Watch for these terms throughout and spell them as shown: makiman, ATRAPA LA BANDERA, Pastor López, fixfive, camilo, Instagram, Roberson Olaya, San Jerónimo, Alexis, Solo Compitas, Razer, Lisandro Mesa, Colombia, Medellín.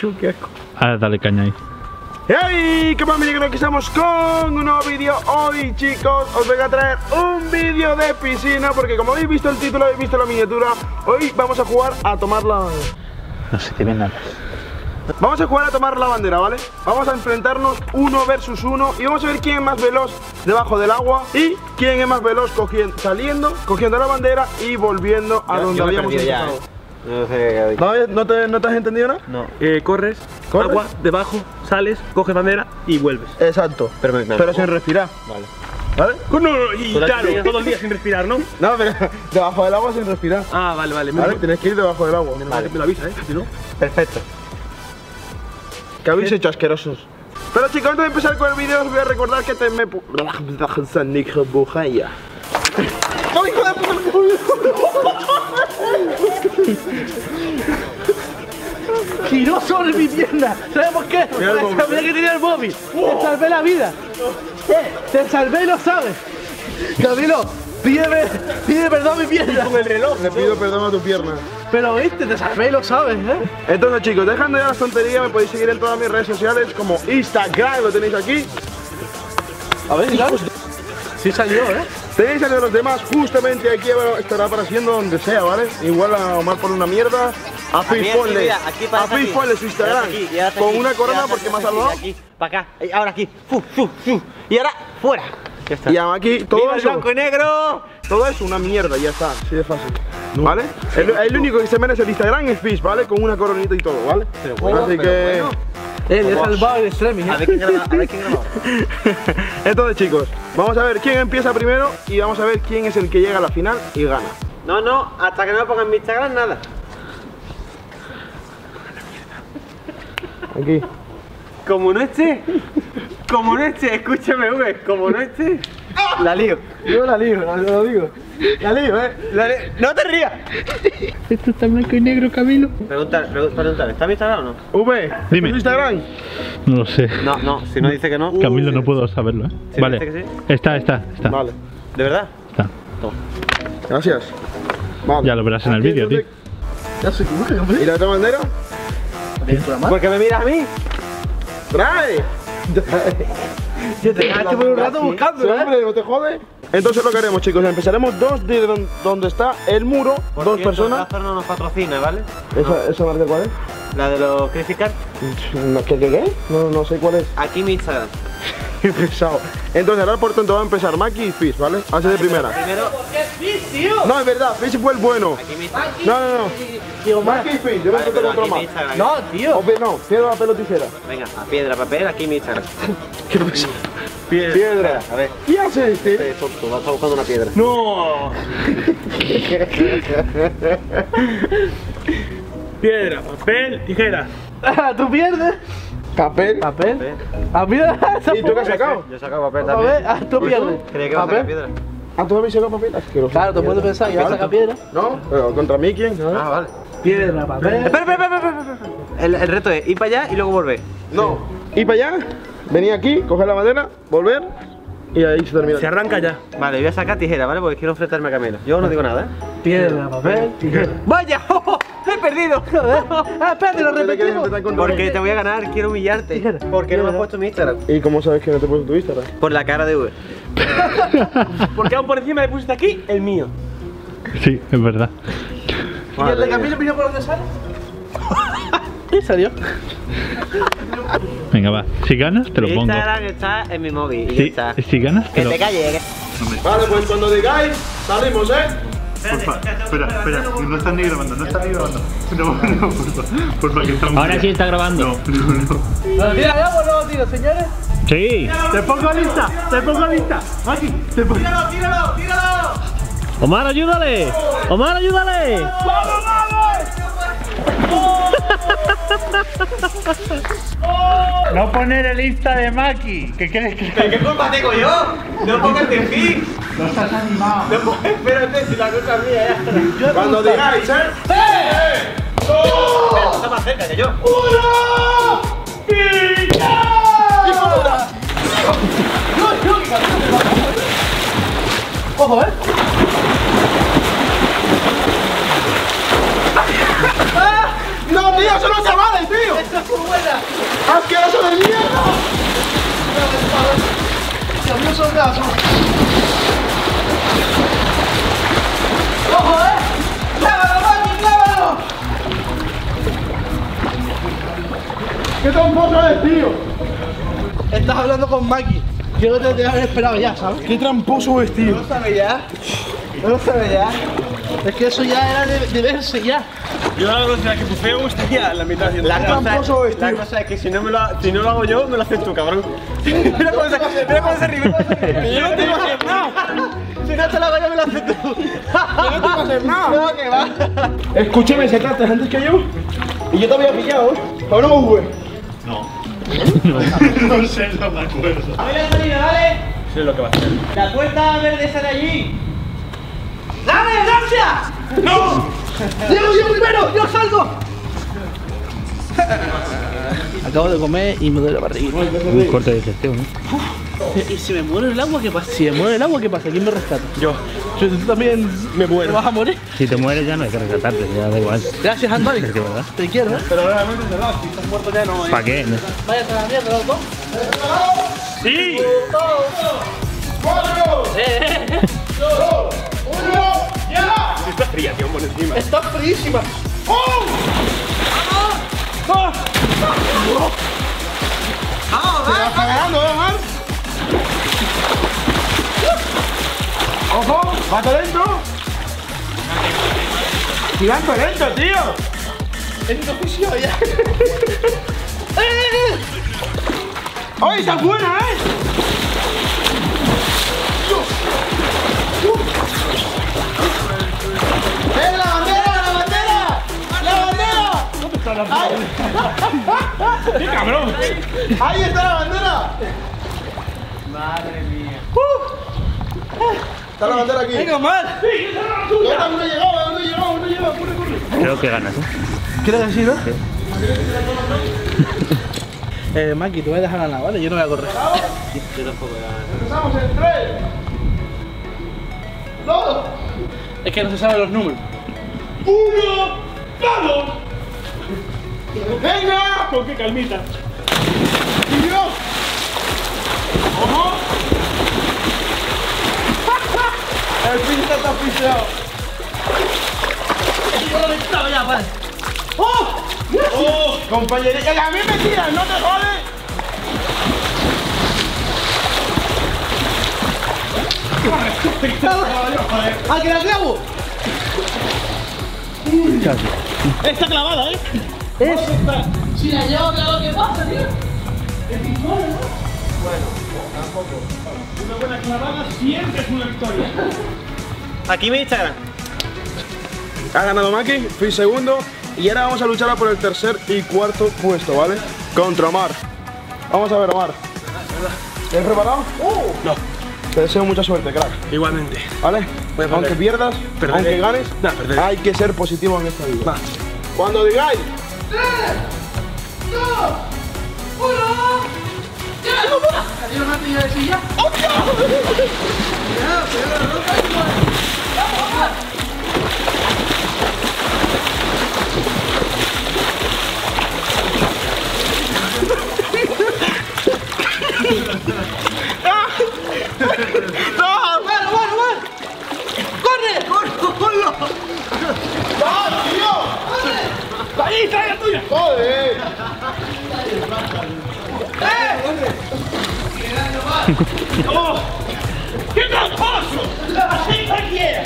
Chu, qué asco. Ah, dale caña ahí. ¡Hey! ¿Qué más, mi negro? Aquí estamos con un nuevo vídeo. Hoy, chicos, os vengo a traer un vídeo de piscina, porque como habéis visto el título, habéis visto la miniatura, hoy vamos a jugar a tomar la... No se te ven nada. Vamos a jugar a tomar la bandera, ¿vale? Vamos a enfrentarnos 1 versus 1 y vamos a ver quién es más veloz debajo del agua y quién es más veloz saliendo, cogiendo la bandera y volviendo a donde habíamos empezado. No sé qué. ¿No te has entendido nada? No. Corres, agua, debajo, sales, coges bandera y vuelves. Exacto. Pero sin respirar. Vale. ¿Vale? No, y claro, todo el día sin respirar, ¿no? No, pero debajo del agua sin respirar. Ah, vale, vale. Vale, tienes que ir debajo del agua. Vale, que me lo avisa, ¿eh? Si no. Perfecto. Que habéis hecho asquerosos. Pero chicos, antes de empezar con el vídeo os voy a recordar que te me... ¡Giró sobre mi tienda! ¿Sabes por qué? Sabía que tenía el móvil. Te salvé la vida. Te salvé y lo sabes. Camilo, pide perdón a mi pierna. Con el reloj. Le pido perdón a tu pierna. Pero viste, te salvé y lo sabes, ¿eh? Entonces chicos, dejando ya las tonterías, me podéis seguir en todas mis redes sociales como Instagram, lo tenéis aquí. A ver, chicos. Sí salió, ¿eh? Tenéis a los demás justamente aquí, estará apareciendo donde sea, ¿vale? Igual a Omar por una mierda. A Fizponle, su Instagram aquí, con una corona porque me ha salvado. Aquí, para acá, ahora aquí, y ahora fuera. Ya está. Y aquí, todo eso. Blanco y negro. Todo es una mierda, ya está, así de fácil. ¿Vale? Sí, el único que se merece el Instagram es Fizz, ¿vale? Con una coronita y todo, ¿vale? Pero bueno, así que... Él es salvado el streaming, ¿eh? A ver quién graba, a ver quién graba. Entonces, chicos, vamos a ver quién empieza primero y vamos a ver quién es el que llega a la final y gana. No, no, hasta que no me pongan mi Instagram, nada. Aquí. Como no esté, escúchame, V, como no esté... La lío. Yo la lío, lo digo. La lío, ¿eh? ¡No te rías! Esto está blanco y negro, Camilo. Preguntar, ¿está mi Instagram o no? V, dime. ¿Es tu Instagram? No lo sé. No, no, si no dice que no. Camilo, no puedo saberlo, ¿eh? Si vale. Dice que sí. Está. Vale. ¿De verdad? Está. Toma. Gracias. Vale. Ya lo verás en el vídeo, tío. Ya se equivoca, Camilo. ¿Y la otra bandera? ¿Por qué me miras a mí? ¡Trae! Yo te quedaste por un rato buscando, ¿eh? Hombre, no te jodes. Entonces lo que haremos, chicos, empezaremos dos de donde está el muro, por dos cierto, personas. Razer no nos patrocina, ¿vale? ¿Esa parte cuál es? ¿La de los Crazy Cars? ¿No, qué? No sé cuál es. Aquí mi Instagram. Qué pesado. Entonces ahora por tanto va a empezar Maki y Fizz, ¿vale? Así de primera. Primero... ¿Por qué Fizz, tío? No, es verdad, Fizz fue el bueno. Aquí mi Instagram. No. Maki y Fizz, yo voy a encontrar otro más. No, tío. O no, piedra, papel o tijera. Venga, a piedra, papel, aquí mi Instagram. ¿Qué pasa? Piedra. A ver. ¿Qué haces este? Tonto, vas a buscar una piedra. ¡No! Piedra, papel, tijera. ¿Tú pierdes? Papel. ¿A piedra? ¿Y tú qué has sacado? Yo he sacado papel también. A ver, ¿tú pierdes? Creía que iba a sacar piedra. Ah, ¿tú habéis sacado papel? Asqueroso. Claro, tú puedes pensar que vas a sacar piedra. No, pero ¿contra mí quién? Ah, vale. Piedra, papel. Espera. El reto es ir para allá y luego volver. No. Ir para allá, venir aquí, coger la bandera, volver y ahí se termina. Se arranca ya. Vale, voy a sacar tijera, ¿vale? Porque quiero enfrentarme a Camilo. Yo no digo nada, ¿eh? Piedra, papel, tijera. ¡Vaya! ¡He perdido! Espérate, lo repetimos. Porque te voy a ganar, quiero humillarte. Porque no me has puesto mi Instagram. ¿Y cómo sabes que no te he puesto tu Instagram? Por la cara de V. Porque aún por encima le pusiste aquí el mío. Sí, es verdad. ¿Y el de Camilo vino por donde sale? ¿Qué salió? Venga, va. Si ganas, te lo pongo. Instagram está en mi móvil. Si ganas, te lo pongo. Que te calles. Vale, pues cuando digáis, salimos, ¿eh? Porfa, espera, no están ni grabando, No, porfa, que estamos. Ahora sí está grabando. No. ¿Tira ya o no tiro, señores? Sí. Te pongo lista. Maki, te pongo. Tíralo. Omar, ayúdale. ¡Vamos! No poner el Insta de Maki. ¿Qué crees que? ¿Qué culpa tengo yo? No pongas de fin. No estás animado. Espérate, si la culpa es mía. Cuando digáis, ¿eh? ¡Sí! ¡No! Está más cerca que yo. ¡Uno! ¡Y ya! ¡Ojo, eh! ¡No, tío! ¡Eso no se vale, tío! ¡Que tramposo eres, tío! Estás hablando con Maki. Yo no te había esperado ya, ¿sabes? ¡Qué tramposo es, tío! No lo sabes ya. No lo sabes ya. Es que eso ya era de verse ya. Yo la velocidad que pufeo estaría en la mitad. La cosa es que si no lo hago yo, me lo haces tú, cabrón. Mira cómo se ríe. Yo no tengo que hacer nada. Si no te lo hago yo, me lo haces tú. Yo no tengo que hacer nada. No, que va. Escúchame, se cantas antes que yo. Y yo te había pillado, ¿eh? ¿Ahora no jugué? No. No sé, no me acuerdo. A ver la salida, ¿vale? Sé lo que va a hacer. La puerta verde sale allí. ¡Dame, gracias! ¡No! ¡Llego yo primero! ¡Yo salgo! Acabo de comer y me duele la barriga. Muy corta digestión, ¿eh? ¿Y si me muero el agua, qué pasa? Si me muero el agua, ¿qué pasa? ¿Quién me rescata? Yo. ¿Tú también me muero? ¿Te vas a morir? Si te mueres ya no hay que rescatarte, ya da igual. Gracias, Antonio. Te quiero, ¿eh? Pero realmente es verdad, si estás muerto ya no hay... ¿Para qué? Vaya a la mierda, loco. ¡Sí! ¡Cuatro! ¡Dos! ¡Uno! ¡Ya! Está fría, tío, por encima. ¡Está fríísima! ¡Oh! ¡Ah! ¡Oh! ¡Ah! ¡Ojo! ¡Va todo lento! ¡Y va todo lento, tío! ¡Es una fusión ya! ¡Eh! ¡Oh, está buena, eh! ¡Es la bandera, la bandera! ¡La bandera! ¿Dónde está la bandera? ¡Qué cabrón! ¡Ahí está la bandera! ¡Madre mía! ¡Está la bandera aquí! ¡Venga, mal! ¡Sí, está la tuya! ¡Aún no llegaba, aún no llegaba, aún no llegaba! ¡Corre, corre! Creo que ganas, ¿eh? ¿Quieres decir, no? Sí. Maki, tú me dejas ganar, ¿vale? Yo no voy a correr. Yo tampoco voy a ganar. ¡Empezamos en 3! ¡2! Es que no se saben los números. ¡Uno! ¡Vamos! ¡Venga! Con qué calmita. ¡Y Dios! ¡Ojo! El pinche está pisado. ¡Yo lo he estado ya, padre! ¡Oh! ¡Oh! Compañerita, a mí me tiran, no te jodes. ¡Al que la clavo! Está clavada, ¿eh? Es... Si la llevo, claro, ¿qué pasa, tío? Es victoria, ¿no? Bueno, tampoco. Una buena clavada siempre es una victoria. Aquí mi Instagram. Ha ganado Maki, fui segundo. Y ahora vamos a luchar por el tercer y cuarto puesto, ¿vale? Contra Omar. Vamos a ver, Omar. ¿Estás preparado? No. Te deseo mucha suerte, crack. Igualmente. ¿Vale? Pues aunque pierdas, perderé. Aunque ganes, no, hay que ser positivo en esta vida. Va. Cuando digáis... 3, 2, 1... ¡Ya! ¡Adiós, Martín! ¡Ya decís ya! ¡Oh, Dios! ¡Cuidado, cuidado! ¡No caes igual! ¡Vamos, vamos! ¡Ahí está la tuya! ¡Joder! ¡Eh! ¡Oh! ¡Qué tramposo! ¡Así cualquiera!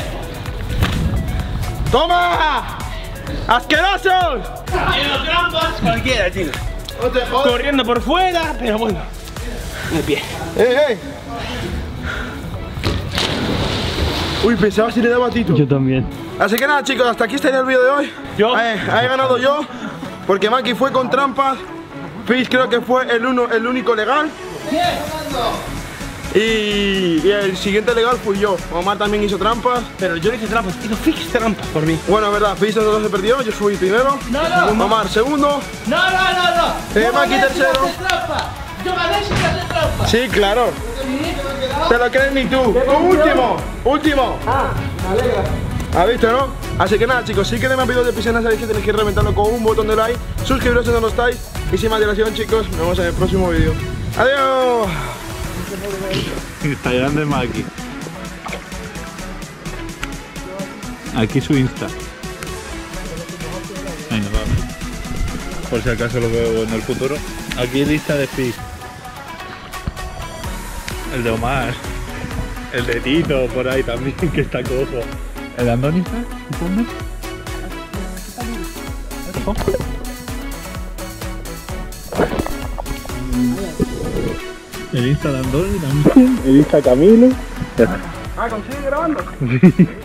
¡Toma! ¡Asquerosos! ¡Y los trampas cualquiera, tío! ¡No te jodas! Corriendo por fuera, pero bueno. De pie. ¡Eh! Uy, pensaba si le daba a Tito. Yo también. Así que nada, chicos, hasta aquí estaría el vídeo de hoy. Yo he ganado yo, porque Maki fue con trampas. Fish creo que fue el único legal. Y el siguiente legal fui yo. Omar también hizo trampas. Pero yo no hice trampas, hizo Fish trampas por mí. Bueno, es verdad, Fish no se perdió, yo fui primero. No. Omar segundo. No. Maki tercero. Yo gané sin hacer trampa. Sí, claro. Te lo crees ni tú. Tú último. Último. Ah, me alegra. ¿Has visto, no? Así que nada, chicos, si queréis más videos de piscinas, sabéis que tenéis que reventarlo con un botón de like, suscribiros si no lo estáis, y sin más dilación, chicos, nos vemos en el próximo vídeo. ¡Adiós! Instagram de Maki. Aquí su Insta. Venga, vamos. por si acaso lo veo en el futuro. Aquí lista de fish. El de Omar. El de Tito, por ahí también, que está cojo. ¿El de Andónica, supongo? El Insta de Andoni también. El Insta Camilo. Ah, ¿consigues grabando? Sí.